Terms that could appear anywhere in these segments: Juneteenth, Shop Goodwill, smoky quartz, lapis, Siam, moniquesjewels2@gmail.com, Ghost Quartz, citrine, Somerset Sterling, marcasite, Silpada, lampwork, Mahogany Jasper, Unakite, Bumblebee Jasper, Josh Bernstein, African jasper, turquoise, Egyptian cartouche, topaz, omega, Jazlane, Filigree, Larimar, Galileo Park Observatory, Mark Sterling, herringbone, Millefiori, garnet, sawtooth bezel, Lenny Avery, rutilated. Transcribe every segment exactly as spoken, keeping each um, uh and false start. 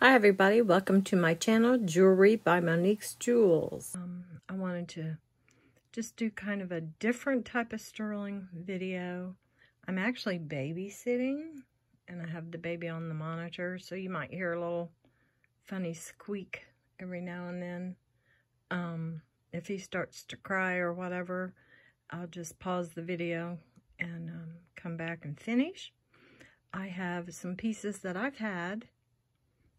Hi everybody, welcome to my channel, Jewelry by Monique's Jewels. Um, I wanted to just do kind of a different type of sterling video. I'm actually babysitting and I have the baby on the monitor, so you might hear a little funny squeak every now and then. Um, if he starts to cry or whatever, I'll just pause the video and um, come back and finish. I have some pieces that I've had.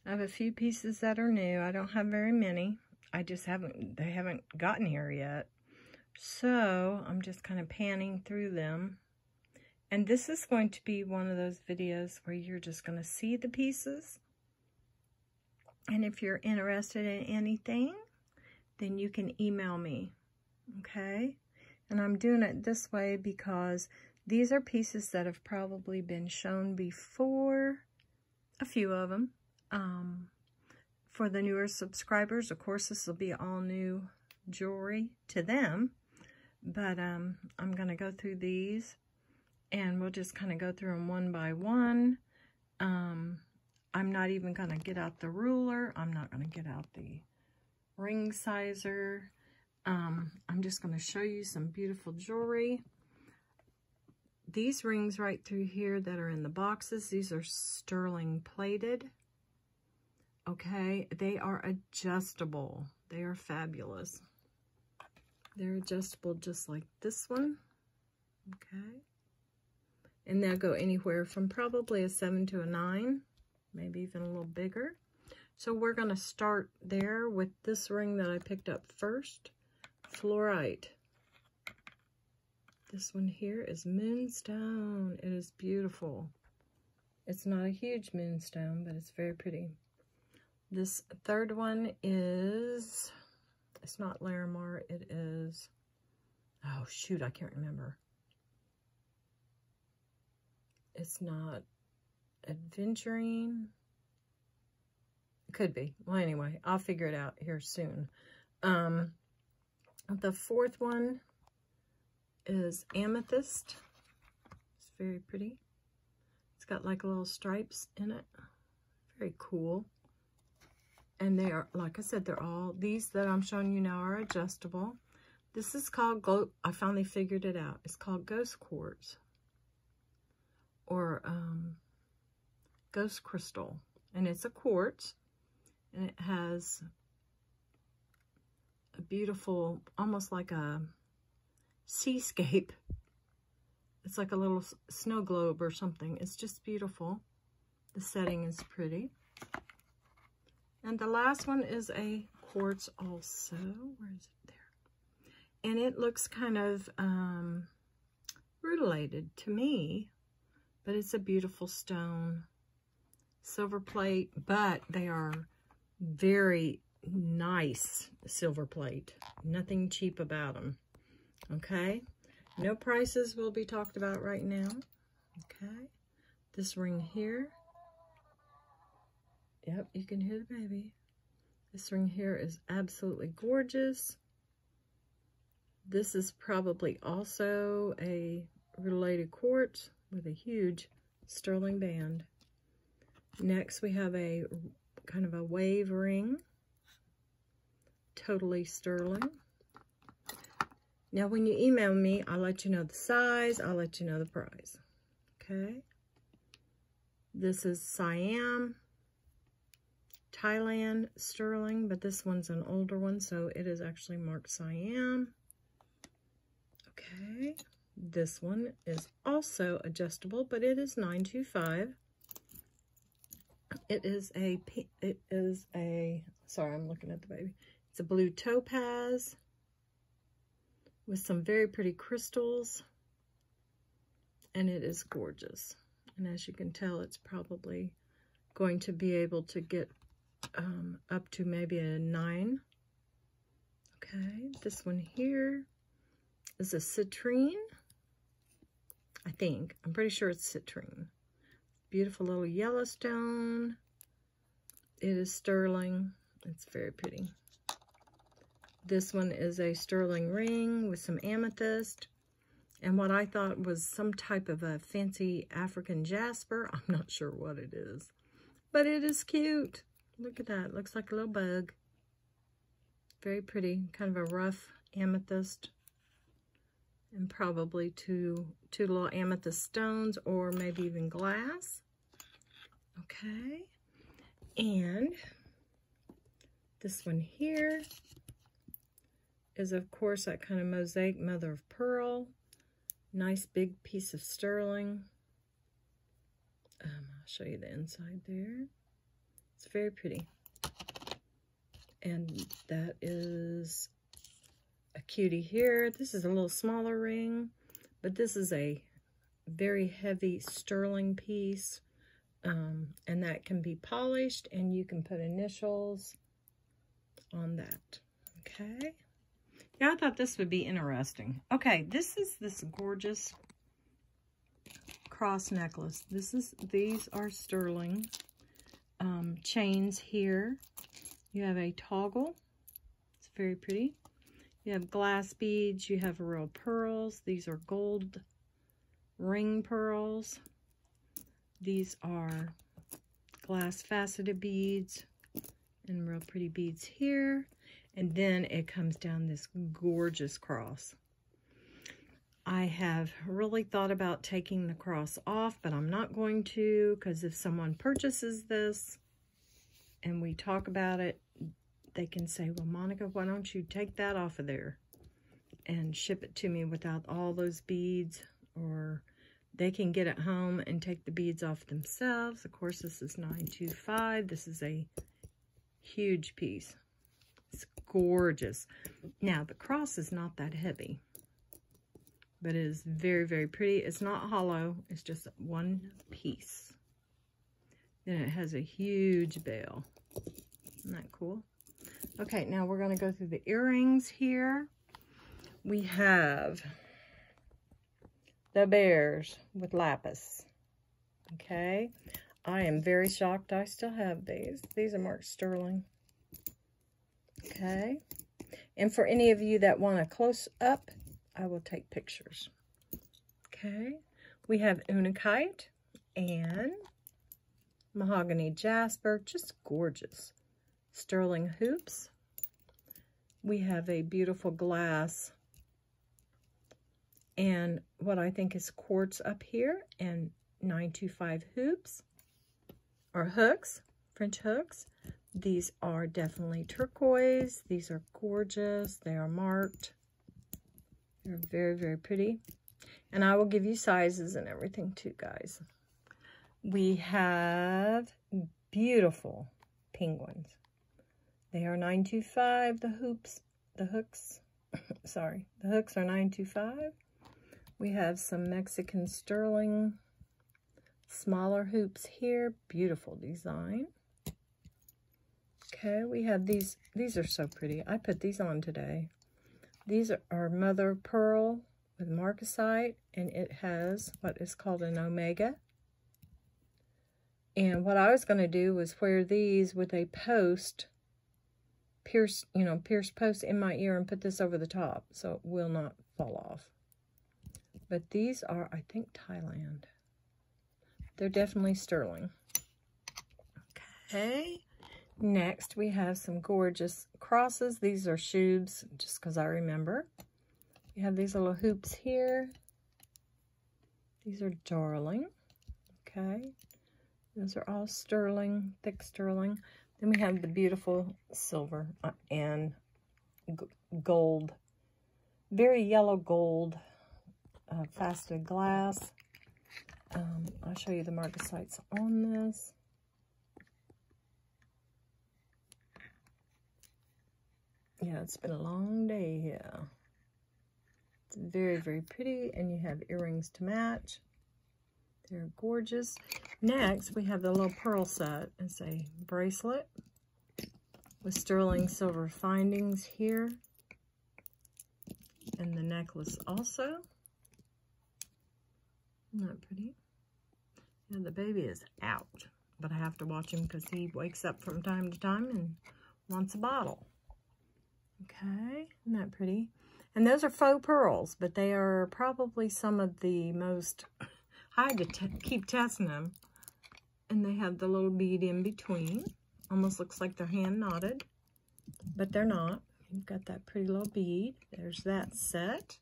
I have a few pieces that are new. I don't have very many. I just haven't, they haven't gotten here yet. So I'm just kind of panning through them. And this is going to be one of those videos where you're just going to see the pieces. And if you're interested in anything, then you can email me. Okay? And I'm doing it this way because these are pieces that have probably been shown before. A few of them. Um, for the newer subscribers, of course, this will be all new jewelry to them, but um, I'm going to go through these, and we'll just kind of go through them one by one. Um, I'm not even going to get out the ruler. I'm not going to get out the ring sizer. Um, I'm just going to show you some beautiful jewelry. These rings right through here that are in the boxes, these are sterling plated. Okay, they are adjustable. They are fabulous. They're adjustable just like this one. Okay. And they'll go anywhere from probably a seven to a nine, maybe even a little bigger. So we're going to start there with this ring that I picked up first, fluorite. This one here is moonstone. It is beautiful. It's not a huge moonstone, but it's very pretty. This third one is, it's not Larimar, it is, oh shoot, I can't remember. It's not Adventuring. Could be. Well, anyway, I'll figure it out here soon. Um, the fourth one is Amethyst. It's very pretty. It's got like little stripes in it. Very cool. And they are, like I said, they're all, these that I'm showing you now are adjustable. This is called, I finally figured it out. It's called Ghost Quartz. Or um, Ghost Crystal. And it's a quartz. And it has a beautiful, almost like a seascape. It's like a little snow globe or something. It's just beautiful. The setting is pretty. And the last one is a quartz also. Where is it? There. And it looks kind of um, rutilated to me, but it's a beautiful stone. Silver plate, but they are very nice silver plate. Nothing cheap about them. Okay? No prices will be talked about right now. Okay? This ring here. Yep, you can hear the baby. This ring here is absolutely gorgeous. This is probably also a related quartz with a huge sterling band. Next, we have a kind of a wave ring, totally sterling. Now, when you email me, I'll let you know the size, I'll let you know the price. Okay. This is Siam. Thailand sterling, but this one's an older one, so it is actually marked Siam. Okay, this one is also adjustable, but it is nine two five. It is a, it is a, sorry, I'm looking at the baby. It's a blue topaz with some very pretty crystals, and it is gorgeous. And as you can tell, it's probably going to be able to get Um, up to maybe a nine. Okay, this one here is a citrine. I think. I'm pretty sure it's citrine. Beautiful little Yellowstone. It is sterling. It's very pretty. This one is a sterling ring with some amethyst. And what I thought was some type of a fancy African jasper. I'm not sure what it is. But it is cute. Look at that, looks like a little bug. Very pretty, kind of a rough amethyst, and probably two, two little amethyst stones or maybe even glass. Okay, and this one here is of course that kind of mosaic mother of pearl. Nice big piece of sterling. Um, I'll show you the inside there. It's very pretty. And that is a cutie here. This is a little smaller ring, but this is a very heavy sterling piece. Um, and that can be polished, and you can put initials on that. Okay. Yeah, I thought this would be interesting. Okay, this is this gorgeous cross necklace. This is these are sterling um, chains here. You have a toggle. It's very pretty. You have glass beads. You have real pearls. These are gold ring pearls. These are glass faceted beads and real pretty beads here. And then it comes down this gorgeous cross. I have really thought about taking the cross off, but I'm not going to, because if someone purchases this and we talk about it, they can say, well, Monica, why don't you take that off of there and ship it to me without all those beads? Or they can get it home and take the beads off themselves. Of course, this is nine two five. This is a huge piece. It's gorgeous. Now, the cross is not that heavy, but it is very, very pretty. It's not hollow. It's just one piece. Then it has a huge bell. Isn't that cool? Okay, now we're going to go through the earrings here. We have the bears with lapis. Okay. I am very shocked I still have these. These are Mark Sterling. Okay, and for any of you that want a close-up, I will take pictures. Okay, we have Unakite and Mahogany Jasper, just gorgeous. Sterling hoops. We have a beautiful glass and what I think is quartz up here, and nine two five hoops, or hooks, French hooks. These are definitely turquoise. These are gorgeous. They are marked. They're very, very pretty. And I will give you sizes and everything too, guys. We have beautiful penguins. They are nine two five. The hoops, the hooks, sorry, the hooks are nine two five. We have some Mexican sterling, smaller hoops here. Beautiful design. Okay, we have these. These are so pretty. I put these on today. These are, are mother of pearl with marcasite, and it has what is called an omega. And what I was going to do was wear these with a post, pierce, you know, pierce post in my ear and put this over the top so it will not fall off. But these are, I think, Thailand. They're definitely sterling. Okay. Next, we have some gorgeous crosses. These are shoes, just because I remember. You have these little hoops here. These are darling. Okay. Those are all sterling, thick sterling. Then we have the beautiful silver and gold, very yellow gold, uh, faceted glass. Um, I'll show you the marcasites on this. Yeah, it's been a long day here. It's very, very pretty, and you have earrings to match. They're gorgeous. Next, we have the little pearl set. It's a bracelet with sterling silver findings here. And the necklace also. Isn't that pretty? And the baby is out, but I have to watch him because he wakes up from time to time and wants a bottle. Okay, isn't that pretty? And those are faux pearls, but they are probably some of the most, I had to keep testing them. And they have the little bead in between. Almost looks like they're hand knotted, but they're not. You've got that pretty little bead. There's that set.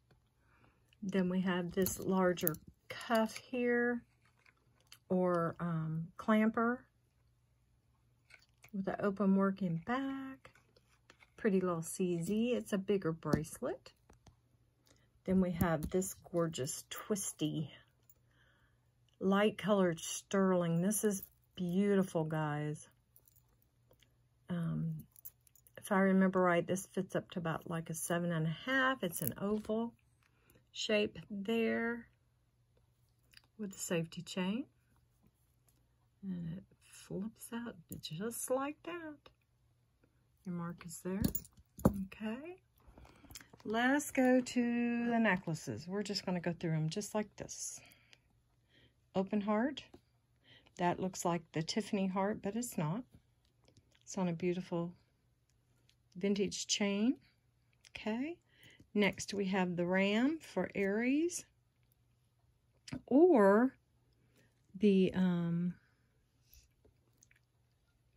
Then we have this larger cuff here, or um, clamper with an open work in back. Pretty little C Z. It's a bigger bracelet. Then we have this gorgeous twisty light colored sterling. This is beautiful, guys. Um, if I remember right, this fits up to about like a seven and a half. It's an oval shape there with the safety chain. And it flips out just like that. Your mark is there. Okay. Let's go to the necklaces. We're just going to go through them just like this. Open heart. That looks like the Tiffany heart, but it's not. It's on a beautiful vintage chain. Okay. Next, we have the ram for Aries. Or the, um,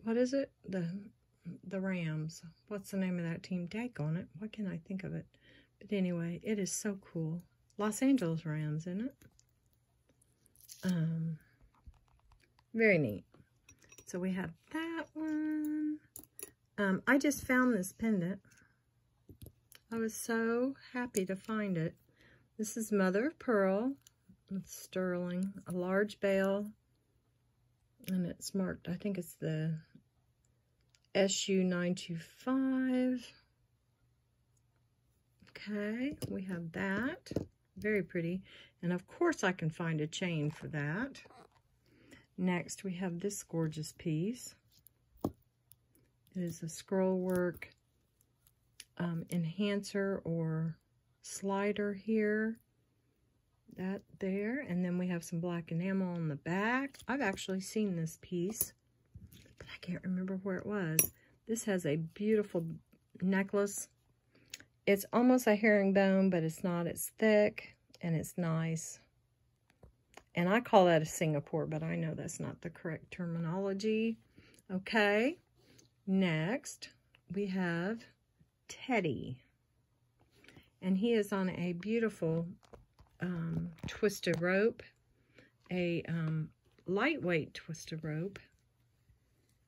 what is it? The, the Rams. What's the name of that team? Daggone it. Why can't I think of it? But anyway, it is so cool. Los Angeles Rams, isn't it? Um, very neat. So we have that one. Um, I just found this pendant. I was so happy to find it. This is Mother of Pearl. It's sterling, a large bell, and it's marked, I think it's the S U nine two five. Okay, we have that. Very pretty. And of course I can find a chain for that. Next we have this gorgeous piece. It is a scroll work um, enhancer or slider here. That there, and then we have some black enamel on the back. I've actually seen this piece, but I can't remember where it was. This has a beautiful necklace. It's almost a herringbone, but it's not. It's thick, and it's nice. And I call that a Singapore, but I know that's not the correct terminology. Okay, next we have Teddy. And he is on a beautiful Um, twisted rope, a um, lightweight twisted rope,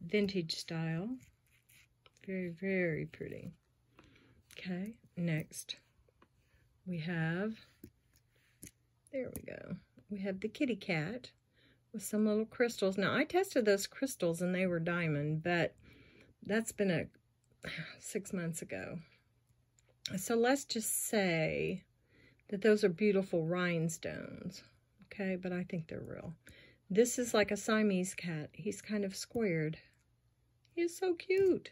vintage style. Very, very pretty. Okay, next we have, there we go, we have the kitty cat with some little crystals. Now, I tested those crystals and they were diamond, but that's been a six months ago. So let's just say that those are beautiful rhinestones, okay, but I think they're real. This is like a Siamese cat. He's kind of squared. He is so cute.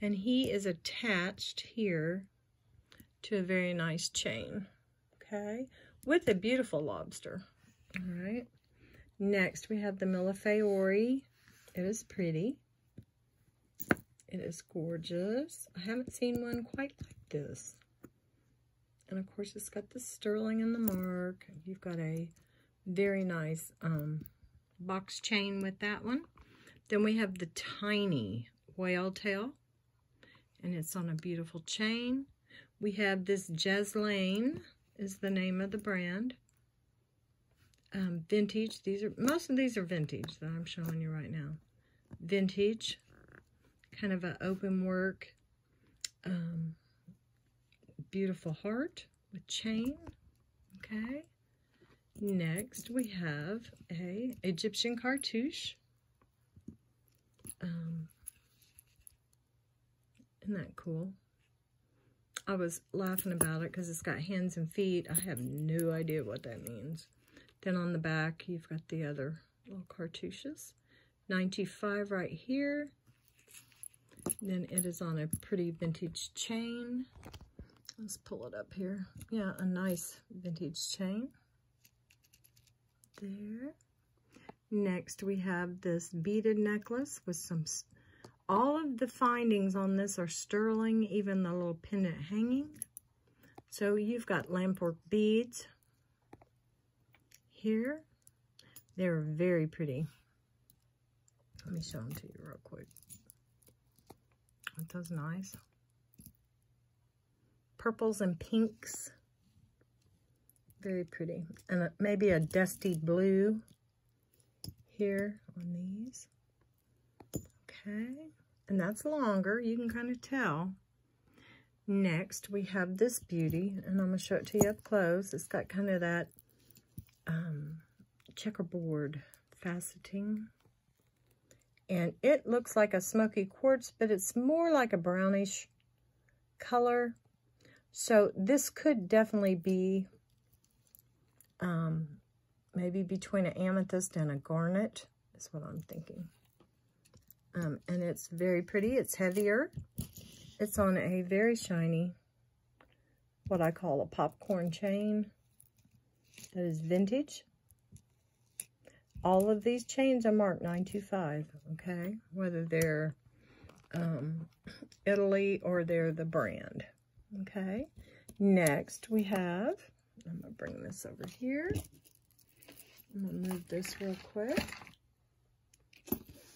And he is attached here to a very nice chain, okay, with a beautiful lobster. All right. Next, we have the Millefiori. It is pretty. It is gorgeous. I haven't seen one quite like this. And of course, it's got the sterling and the mark. You've got a very nice um, box chain with that one. Then we have the tiny whale tail, and it's on a beautiful chain. We have this Jazlane is the name of the brand. Um, vintage. These are most of these are vintage that I'm showing you right now. Vintage, kind of an open work. Um, Beautiful heart with chain. Okay. Next we have a Egyptian cartouche. Um, isn't that cool? I was laughing about it because it's got hands and feet. I have no idea what that means. Then on the back you've got the other little cartouches. nine two five right here. Then it is on a pretty vintage chain. Let's pull it up here. Yeah, a nice vintage chain. There. Next, we have this beaded necklace with some... All of the findings on this are sterling, even the little pendant hanging. So you've got lampwork beads here. They're very pretty. Let me show them to you real quick. Aren't those nice? Purples and pinks. Very pretty. And maybe a dusty blue here on these. Okay. And that's longer. You can kind of tell. Next, we have this beauty. And I'm going to show it to you up close. It's got kind of that um, checkerboard faceting. And it looks like a smoky quartz, but it's more like a brownish color. So this could definitely be um, maybe between an amethyst and a garnet. That's what I'm thinking. Um, and it's very pretty. It's heavier. It's on a very shiny, what I call a popcorn chain. That is vintage. All of these chains are marked nine two five, okay? Whether they're um, Italy or they're the brand, okay? Next we have, I'm gonna bring this over here. I'm gonna move this real quick.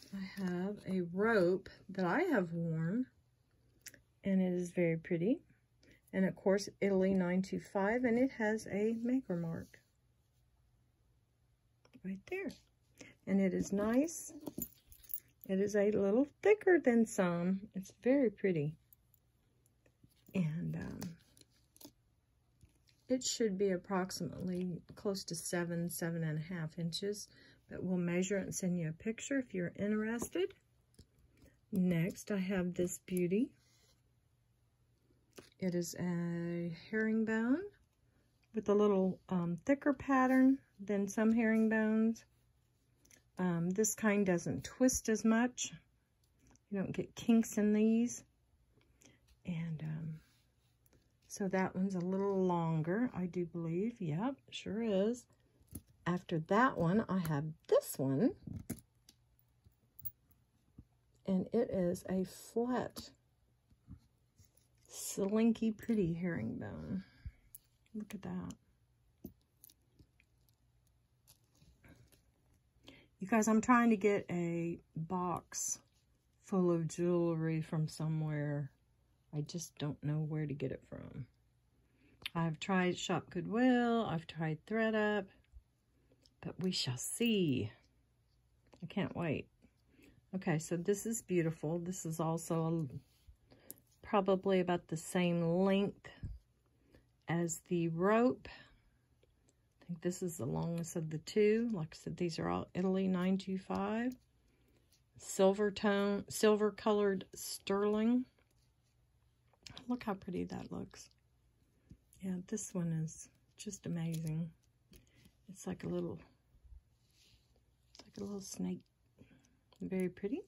I have a rope that I have worn, and it is very pretty. And of course, Italy nine two five, and it has a maker mark. Right there. And it is nice. It is a little thicker than some. It's very pretty. And um, it should be approximately close to seven, seven and a half inches. But we'll measure it and send you a picture if you're interested. Next, I have this beauty. It is a herringbone with a little um, thicker pattern than some herringbones. Um, this kind doesn't twist as much. You don't get kinks in these. And um, so that one's a little longer, I do believe. Yep, sure is. After that one, I have this one. And it is a flat, slinky, pretty herringbone. Look at that. You guys, I'm trying to get a box full of jewelry from somewhere. I just don't know where to get it from. I've tried Shop Goodwill. I've tried ThreadUp. But we shall see. I can't wait. Okay, so this is beautiful. This is also a, probably about the same length as the rope. This is the longest of the two. Like I said, these are all Italy nine two five. Silver tone, silver colored sterling. Look how pretty that looks. Yeah, this one is just amazing. It's like a little, like a little snake. Very pretty.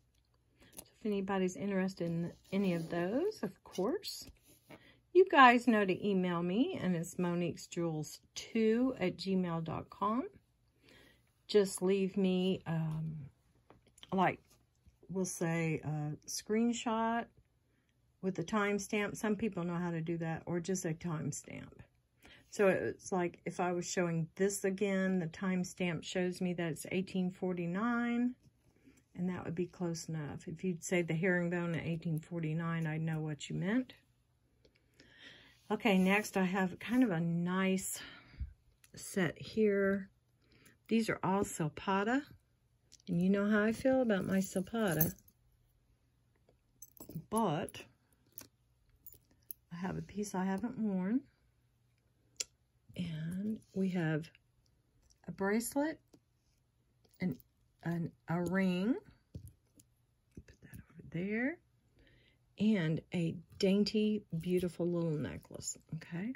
So if anybody's interested in any of those, of course, you guys know to email me, and it's moniquesjewels two at gmail dot com. Just leave me, um, like, we'll say a screenshot with a timestamp. Some people know how to do that, or just a timestamp. So it's like if I was showing this again, the timestamp shows me that it's eighteen forty-nine, and that would be close enough. If you'd say the herringbone at eighteen forty-nine, I'd know what you meant. Okay, next I have kind of a nice set here. These are all Silpada, and you know how I feel about my Silpada, but I have a piece I haven't worn, and we have a bracelet and an, a ring, put that over there, and a dainty, beautiful little necklace, okay?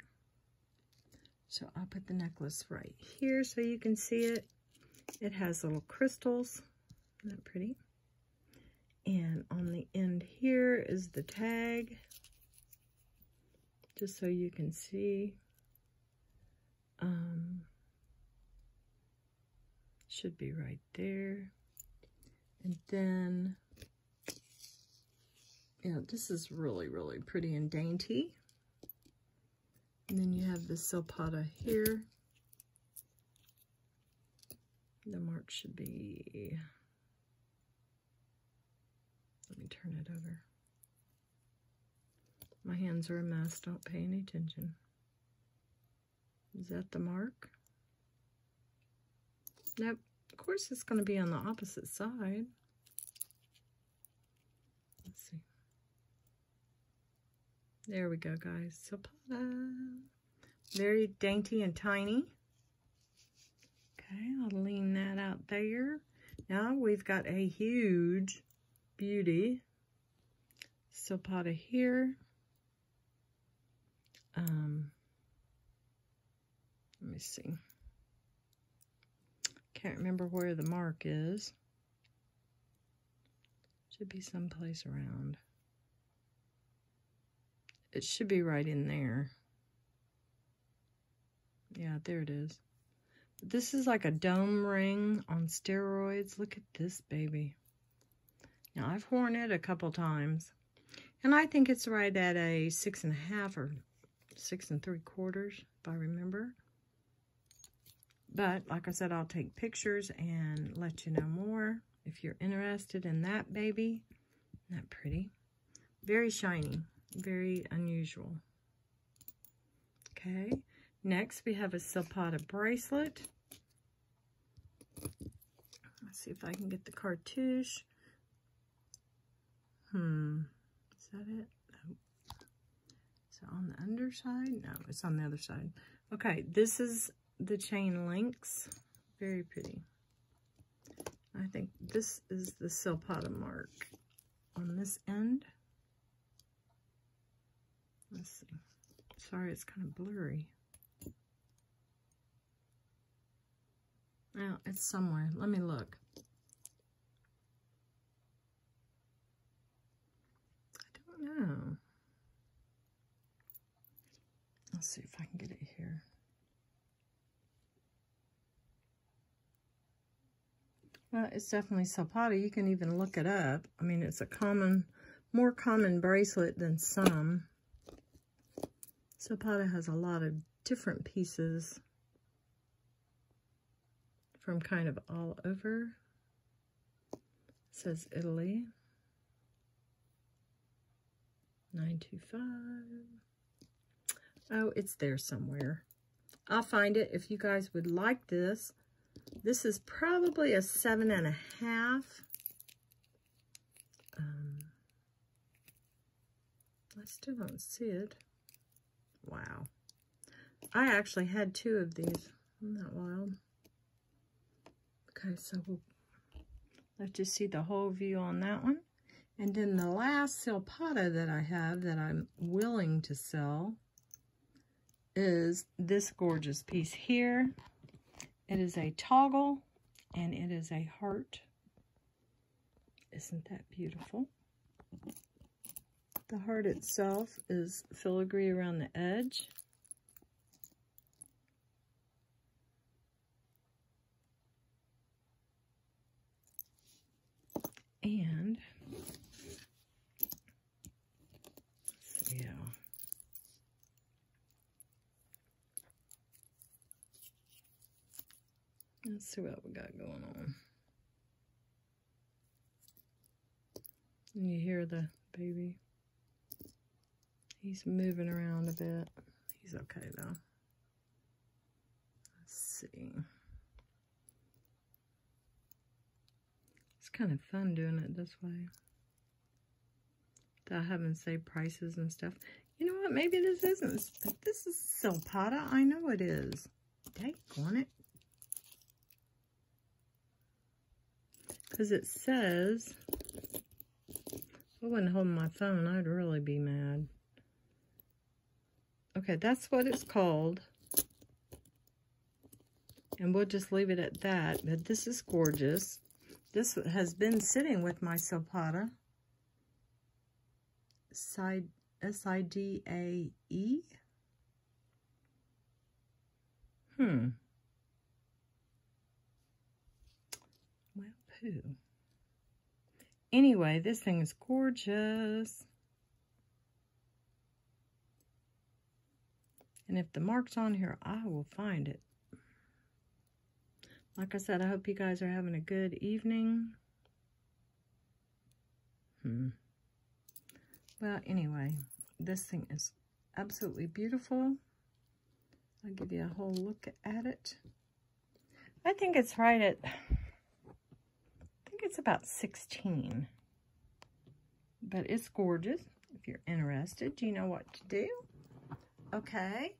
So I'll put the necklace right here so you can see it. It has little crystals. Isn't that pretty? And on the end here is the tag, just so you can see. Um, should be right there. And then... yeah, this is really, really pretty and dainty. And then you have the Silpada here. The mark should be and turn it over. My hands are a mess, don't pay any attention. Is that the mark? Nope, of course it's going to be on the opposite side. Let's see. There we go, guys. Silpada. Very dainty and tiny. Okay, I'll lean that out there. Now we've got a huge beauty Silpada here. Um, let me see. Can't remember where the mark is. Should be someplace around. It should be right in there. Yeah, there it is. This is like a dome ring on steroids. Look at this baby. Now, I've worn it a couple times, and I think it's right at a six and a half or six and three quarters, if I remember. But, like I said, I'll take pictures and let you know more if you're interested in that baby. Isn't that pretty? Very shiny. Very unusual. Okay. Next, we have a Silpada bracelet. Let's see if I can get the cartouche. Hmm. Is that it? No. Is it on the underside? No, it's on the other side. Okay, this is the chain links. Very pretty. I think this is the Silpada mark on this end. Let's see. Sorry, it's kind of blurry. Oh, it's somewhere. Let me look. I don't know. Let's see if I can get it here. Well, it's definitely Silpada. You can even look it up. I mean, it's a common, more common bracelet than some. Silpada has a lot of different pieces from kind of all over. It says Italy. nine two five. Oh, it's there somewhere. I'll find it if you guys would like this. This is probably a seven and a half. Um, I still don't see it. Wow. I actually had two of these. Isn't that wild? Okay, so we'll let you see the whole view on that one. And then the last Silpada that I have that I'm willing to sell is this gorgeous piece here. It is a toggle, and it is a heart. Isn't that beautiful? The heart itself is filigree around the edge. And let's see how. Let's see what we got going on. And you hear the baby. He's moving around a bit. He's okay though. Let's see. It's kind of fun doing it this way. I haven't saved prices and stuff. You know what? Maybe this isn't. This is Silpada. I know it is. Dang on it. Because it says, if I wasn't holding my phone, I'd really be mad. Okay, that's what it's called. And we'll just leave it at that. But this is gorgeous. This has been sitting with my Silpada. S I D A E. Hmm. Well, poo. Anyway, this thing is gorgeous. And if the mark's on here, I will find it. Like I said, I hope you guys are having a good evening. Hmm. Well, anyway, this thing is absolutely beautiful. I'll give you a whole look at it. I think it's right at, I think it's about sixteen. But it's gorgeous. If you're interested, you know what to do. Okay.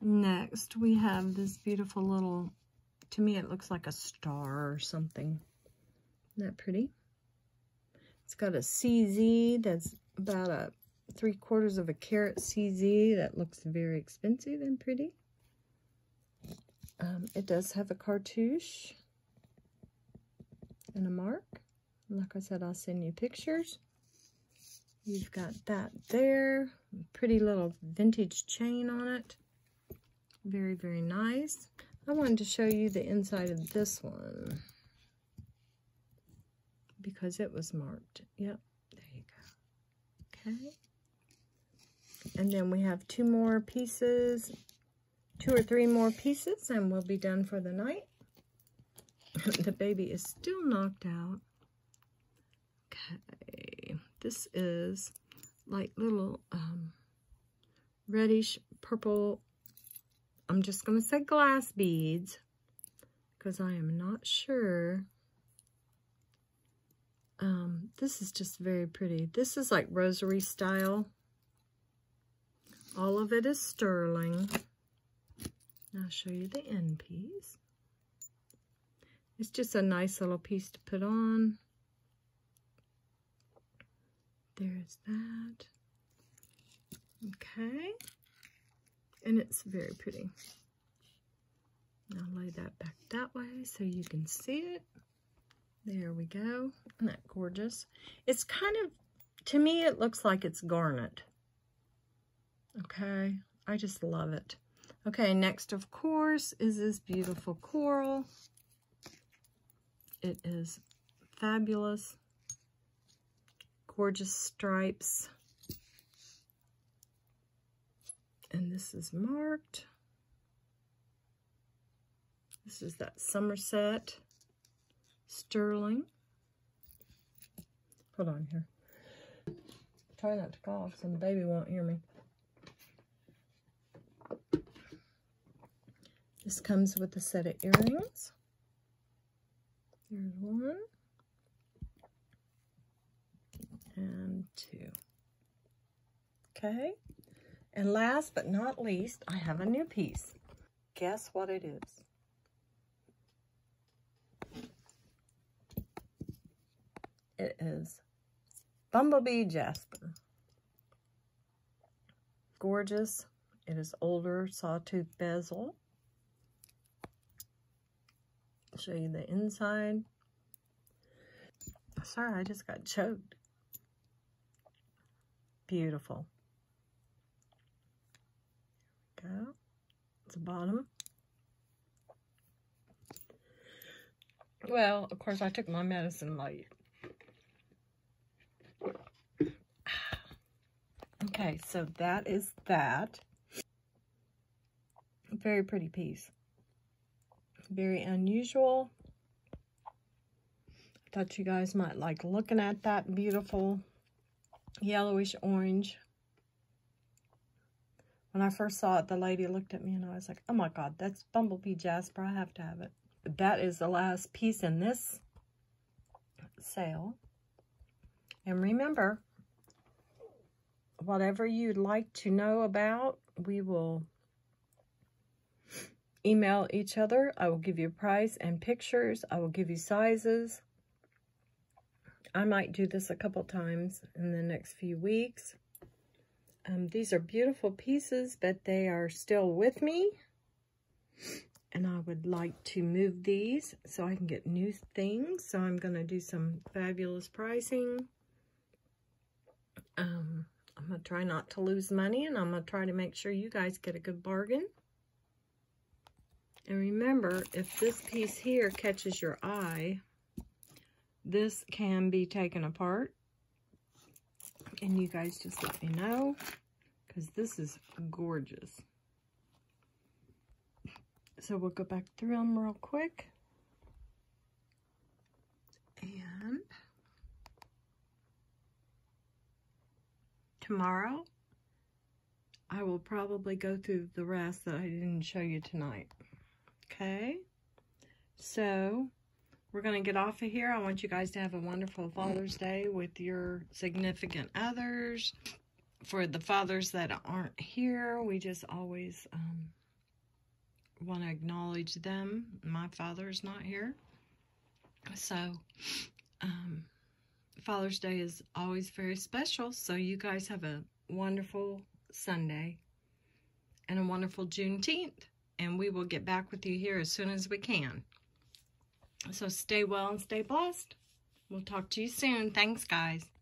Next, we have this beautiful little, to me it looks like a star or something. Isn't that pretty? It's got a C Z that's about a three quarters of a carat C Z. That looks very expensive and pretty. Um, it does have a cartouche and a mark. Like I said, I'll send you pictures. You've got that there. Pretty little vintage chain on it. Very, very nice. I wanted to show you the inside of this one because it was marked. Yep, there you go. Okay. And then we have two more pieces, two or three more pieces, and we'll be done for the night. The baby is still knocked out. Okay. This is like little um, reddish purple, I'm just going to say glass beads because I am not sure. Um, this is just very pretty. This is like rosary style. All of it is sterling. I'll show you the end piece. It's just a nice little piece to put on. There's that. Okay. And it's very pretty. I'll lay that back that way so you can see it. There we go. Isn't that gorgeous? It's kind of, to me, it looks like it's garnet. Okay. I just love it. Okay, next, of course, is this beautiful coral. It is fabulous. Gorgeous stripes. And this is marked. This is that Somerset Sterling. Hold on here. Try not to cough so the baby won't hear me. This comes with a set of earrings. There's one. And two. Okay. And last but not least, I have a new piece. Guess what it is? It is Bumblebee Jasper. Gorgeous. It is older sawtooth bezel. I'll show you the inside. Sorry, I just got choked. Beautiful. Go. It's the bottom. Well, of course, I took my medicine late. Okay, so that is that. Very pretty piece. Very unusual. I thought you guys might like looking at that beautiful yellowish orange. When I first saw it, the lady looked at me and I was like, oh my God, that's Bumblebee Jasper. I have to have it. That is the last piece in this sale. And remember, whatever you'd like to know about, we will email each other. I will give you a price and pictures. I will give you sizes. I might do this a couple times in the next few weeks. Um, these are beautiful pieces, but they are still with me. And I would like to move these so I can get new things. So I'm going to do some fabulous pricing. Um, I'm going to try not to lose money, and I'm going to try to make sure you guys get a good bargain. And remember, if this piece here catches your eye, this can be taken apart. And you guys just let me know, because this is gorgeous. So we'll go back through them real quick. And tomorrow. I will probably go through the rest that I didn't show you tonight. Okay? So, we're going to get off of here. I want you guys to have a wonderful Father's Day with your significant others. For the fathers that aren't here, we just always um, want to acknowledge them. My father is not here. So, um, Father's Day is always very special. So, you guys have a wonderful Sunday and a wonderful Juneteenth, and we will get back with you here as soon as we can. So stay well and stay blessed. We'll talk to you soon. Thanks, guys.